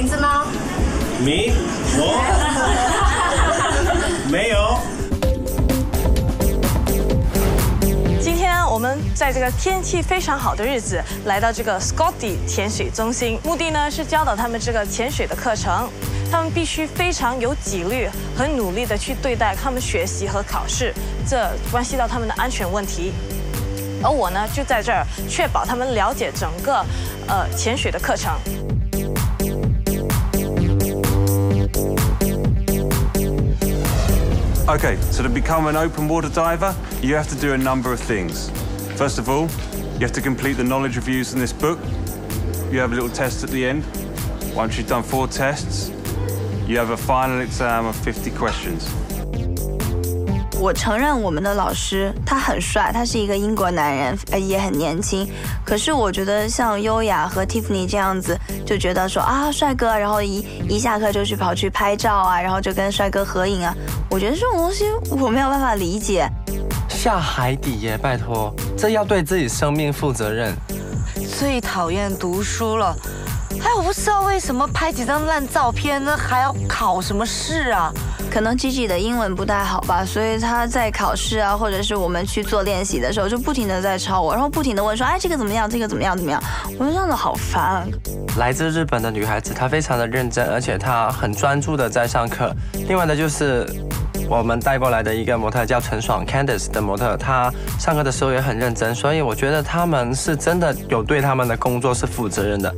名字吗？你我没有。今天我们在这个天气非常好的日子，来到这个 Scotty 潜水中心，目的呢是教导他们这个潜水的课程。 他们必须非常有纪律和努力地去对待他们学习和考试，这关系到他们的安全问题。而我呢，就在这儿确保他们了解整个潜水的课程。Okay, so to become an open water diver, you have to do a number of things. First of all, you have to complete the knowledge reviews in this book. You have a little test at the end. Once you've done 4 tests. You have a final exam of 50 questions. 我承认我们的老师他很帅，他是一个英国男人，也很年轻。可是我觉得像优雅和 Tiffany 这样子，就觉得说啊帅哥，然后一下课就去跑去拍照啊，然后就跟帅哥合影啊。我觉得这种东西我没有办法理解。下海底耶，拜托，这要对自己生命负责任。最讨厌读书了。 哎，我不知道为什么拍几张烂照片呢，还要考什么试啊？可能 Gigi 的英文不太好吧，所以他在考试啊，或者是我们去做练习的时候，就不停的在抄我，然后不停的问说，哎，这个怎么样？这个怎么样？怎么样？我就这样子好烦。来自日本的女孩子，她非常的认真，而且她很专注的在上课。另外呢，就是我们带过来的一个模特叫陈爽 Candice 的模特，她上课的时候也很认真，所以我觉得他们是真的有对他们的工作是负责任的。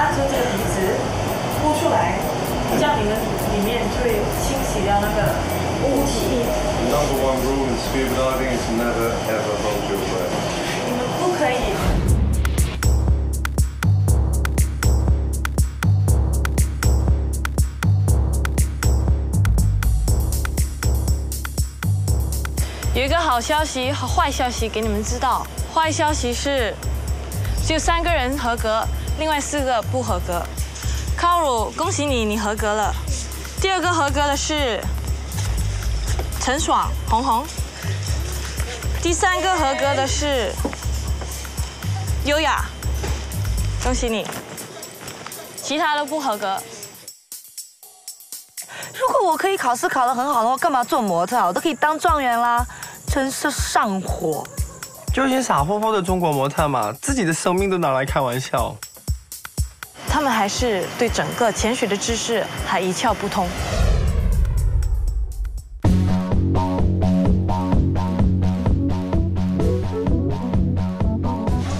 按住这个鼻子，呼出来，这样你们里面就会清洗掉那个雾体。Number 1 rule in scuba diving is never ever hold your breath. 你们不可以。有一个好消息和坏消息给你们知道。坏消息是，只有3个人合格。 另外4个不合格 ，Carol， 恭喜你，你合格了。第2个合格的是陈爽、红红。第3个合格的是优雅，恭喜你。其他的不合格。如果我可以考试考得很好的话，干嘛做模特啊？我都可以当状元啦，真是上火。就一些傻乎乎的中国模特嘛，自己的生命都拿来开玩笑。 他们还是对整个潜水的知识还一窍不通。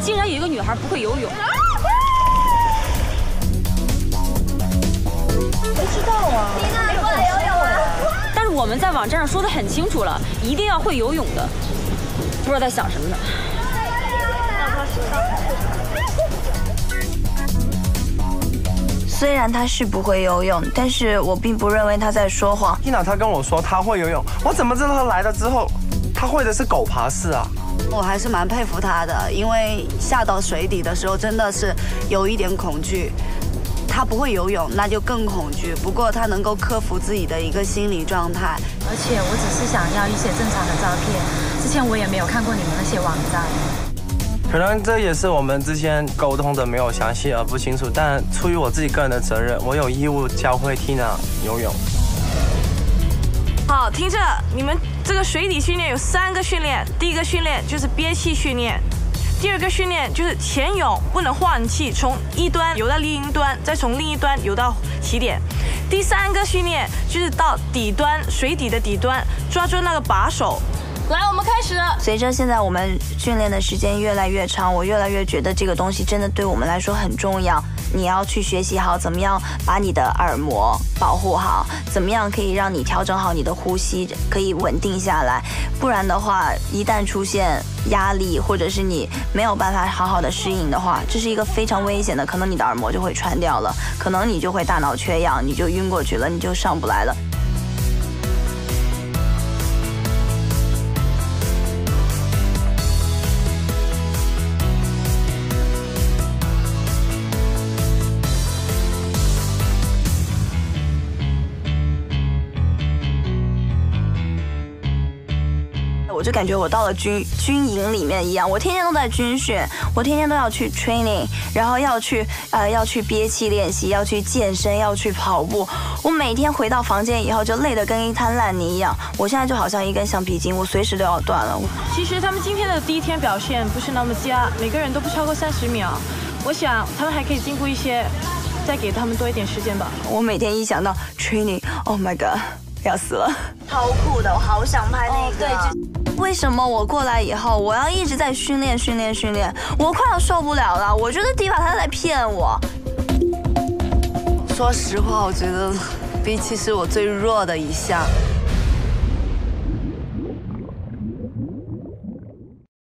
竟然有一个女孩不会游泳！我知道啊，你哪会游泳啊？但是我们在网站上说的很清楚了，一定要会游泳的。不知道在想什么呢？ 虽然他是不会游泳，但是我并不认为他在说谎。一娜他跟我说他会游泳，我怎么知道他来了之后他会的是狗爬式啊？我还是蛮佩服他的，因为下到水底的时候真的是有一点恐惧。他不会游泳，那就更恐惧。不过他能够克服自己的一个心理状态。而且我只是想要一些正常的照片，之前我也没有看过你们那些网站。 可能这也是我们之间沟通的没有详细而不清楚，但出于我自己个人的责任，我有义务教会 Tina 游泳。好，听着，你们这个水底训练有3个训练，第1个训练就是憋气训练，第2个训练就是潜泳，不能换气，从一端游到另一端，再从另一端游到起点。第3个训练就是到底端，水底的底端，抓住那个把手。 来，我们开始。随着现在我们训练的时间越来越长，我越来越觉得这个东西真的对我们来说很重要。你要去学习好怎么样把你的耳膜保护好，怎么样可以让你调整好你的呼吸，可以稳定下来。不然的话，一旦出现压力或者是你没有办法好好的适应的话，这是一个非常危险的，可能你的耳膜就会穿掉了，可能你就会大脑缺氧，你就晕过去了，你就上不来了。 我我就感觉我到了军营里面一样，我天天都在军训，我天天都要去 training， 然后要去憋气练习，要去健身，要去跑步。我每天回到房间以后就累得跟一滩烂泥一样。我现在就好像一根橡皮筋，我随时都要断了。其实他们今天的第一天表现不是那么佳，每个人都不超过30秒。我想他们还可以进步一些，再给他们多一点时间吧。我每天一想到 training，Oh my god， 要死了！超酷的，我好想拍那个。对，为什么我过来以后，我要一直在训练？我快要受不了了。我觉得迪瓦他在骗我。说实话，我觉得 B7是我最弱的一项。